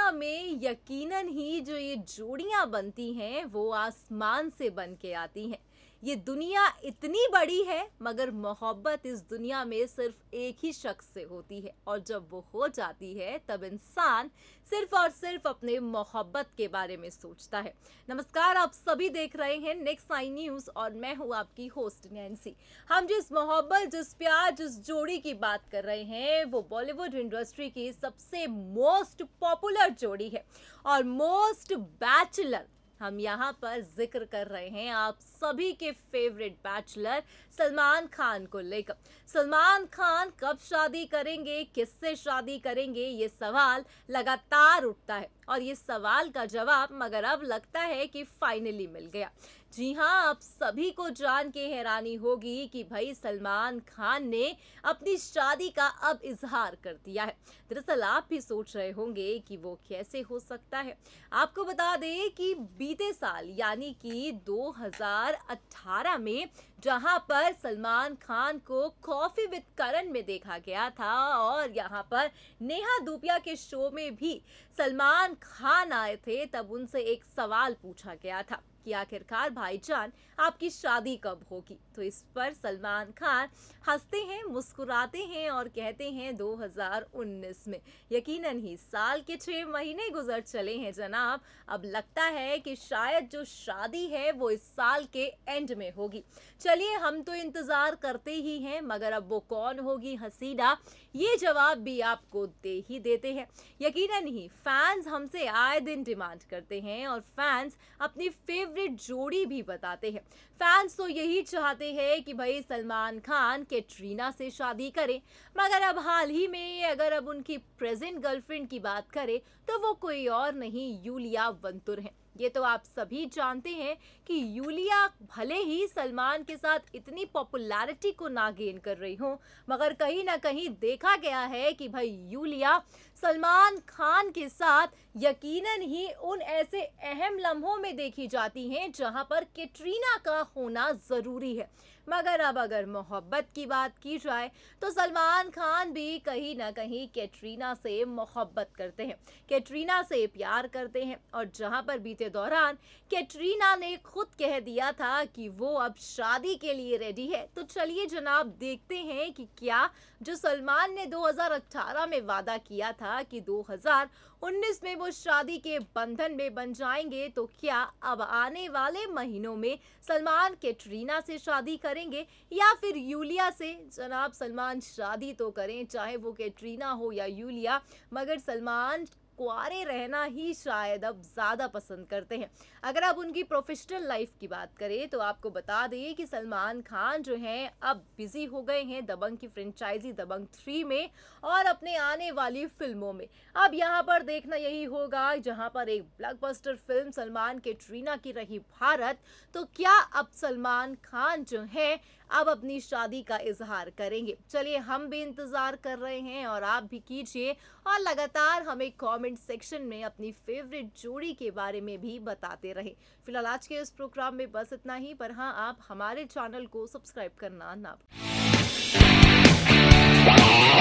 दुनिया में यकीनन ही जो ये जोड़ियां बनती हैं वो आसमान से बन के आती हैं। ये दुनिया इतनी बड़ी है मगर मोहब्बत इस दुनिया में सिर्फ एक ही शख्स से होती है, और जब वो हो जाती है तब इंसान सिर्फ और सिर्फ अपने मोहब्बत के बारे में सोचता है। नमस्कार, आप सभी देख रहे हैं नेक्स्ट आई न्यूज़ और मैं हूँ आपकी होस्ट नैंसी। हम जिस मोहब्बत, जिस प्यार, जिस जोड़ी की बात कर रहे हैं वो बॉलीवुड इंडस्ट्री की सबसे मोस्ट पॉपुलर जोड़ी है और मोस्ट बैचलर। हम यहाँ पर जिक्र कर रहे हैं आप सभी के फेवरेट बैचलर सलमान खान को लेकर। सलमान खान कब शादी करेंगे, किससे शादी करेंगे, ये सवाल लगातार उठता है और ये सवाल का जवाब मगर अब लगता है कि फाइनली मिल गया। जी हाँ, आप सभी को जान के हैरानी होगी कि भाई सलमान खान ने अपनी शादी का अब इजहार कर दिया है। दरअसल आप भी सोच रहे होंगे कि वो कैसे हो सकता है। आपको बता दें कि बीते साल यानी कि 2018 में जहाँ पर सलमान खान को कॉफ़ी विद करण में देखा गया था और यहाँ पर नेहा धूपिया के शो में भी सलमान खान आए थे, तब उनसे एक सवाल पूछा गया था कि आखिरकार भाईजान आपकी शादी कब होगी। तो इस पर सलमान खान हंसते हैं, मुस्कुराते हैं और कहते हैं 2019 में। यकीनन ही साल के 6 महीने गुजर चले हैं जनाब। अब लगता है कि शायद जो शादी है वो इस साल के एंड में होगी। चलिए, हम तो इंतज़ार करते ही हैं मगर अब वो कौन होगी हसीना, ये जवाब भी आपको दे ही देते हैं। यकीनन ही फैंस हमसे आए दिन डिमांड करते हैं और फैंस अपनी फेवरेट जोड़ी भी बताते हैं। फैंस तो यही चाहते हैं कि भाई सलमान खान कैटरीना से शादी करें, मगर अब हाल ही में अगर अब उनकी प्रेजेंट गर्लफ्रेंड की बात करें तो वो कोई और नहीं यूलिया वंतुर हैं। ये तो आप सभी जानते हैं कि यूलिया भले ही सलमान के साथ इतनी पॉपुलैरिटी को ना गेन कर रही हो, मगर कहीं ना कहीं देखा गया है कि भाई यूलिया सलमान खान के साथ यकीनन ही उन ऐसे अहम लम्हों में देखी जाती हैं जहां पर कैटरीना का होना ज़रूरी है। मगर अब अगर मोहब्बत की बात की जाए तो सलमान खान भी कहीं ना कहीं कैटरीना से मोहब्बत करते हैं, कैटरीना से प्यार करते हैं। और जहां पर बीते दौरान कैटरीना ने खुद कह दिया था कि वो अब शादी के लिए रेडी है, तो चलिए जनाब देखते हैं कि क्या जो सलमान ने 2018 में वादा किया था कि 2019 में वो शादी के बंधन में बन जाएंगे, तो क्या अब आने वाले महीनों में सलमान कैटरीना से शादी करेंगे या फिर यूलिया से। जनाब सलमान शादी तो करें, चाहे वो कैटरीना हो या यूलिया, मगर सलमान कुआरे रहना ही शायद अब ज़्यादा पसंद करते हैं। अगर आप उनकी प्रोफेशनल लाइफ की बात करें तो आपको बता दें कि सलमान खान जो हैं अब बिज़ी हो गए हैं दबंग की फ्रेंचाइजी दबंग 3 में और अपने आने वाली फिल्मों में। अब यहाँ पर देखना यही होगा, जहाँ पर एक ब्लॉकबस्टर फिल्म सलमान कैटरीना की रही भारत, तो क्या अब सलमान खान जो हैं अब अपनी शादी का इजहार करेंगे। चलिए, हम भी इंतज़ार कर रहे हैं और आप भी कीजिए और लगातार हमें कमेंट सेक्शन में अपनी फेवरेट जोड़ी के बारे में भी बताते रहें। फिलहाल आज के इस प्रोग्राम में बस इतना ही, पर हाँ, आप हमारे चैनल को सब्सक्राइब करना ना भूलें।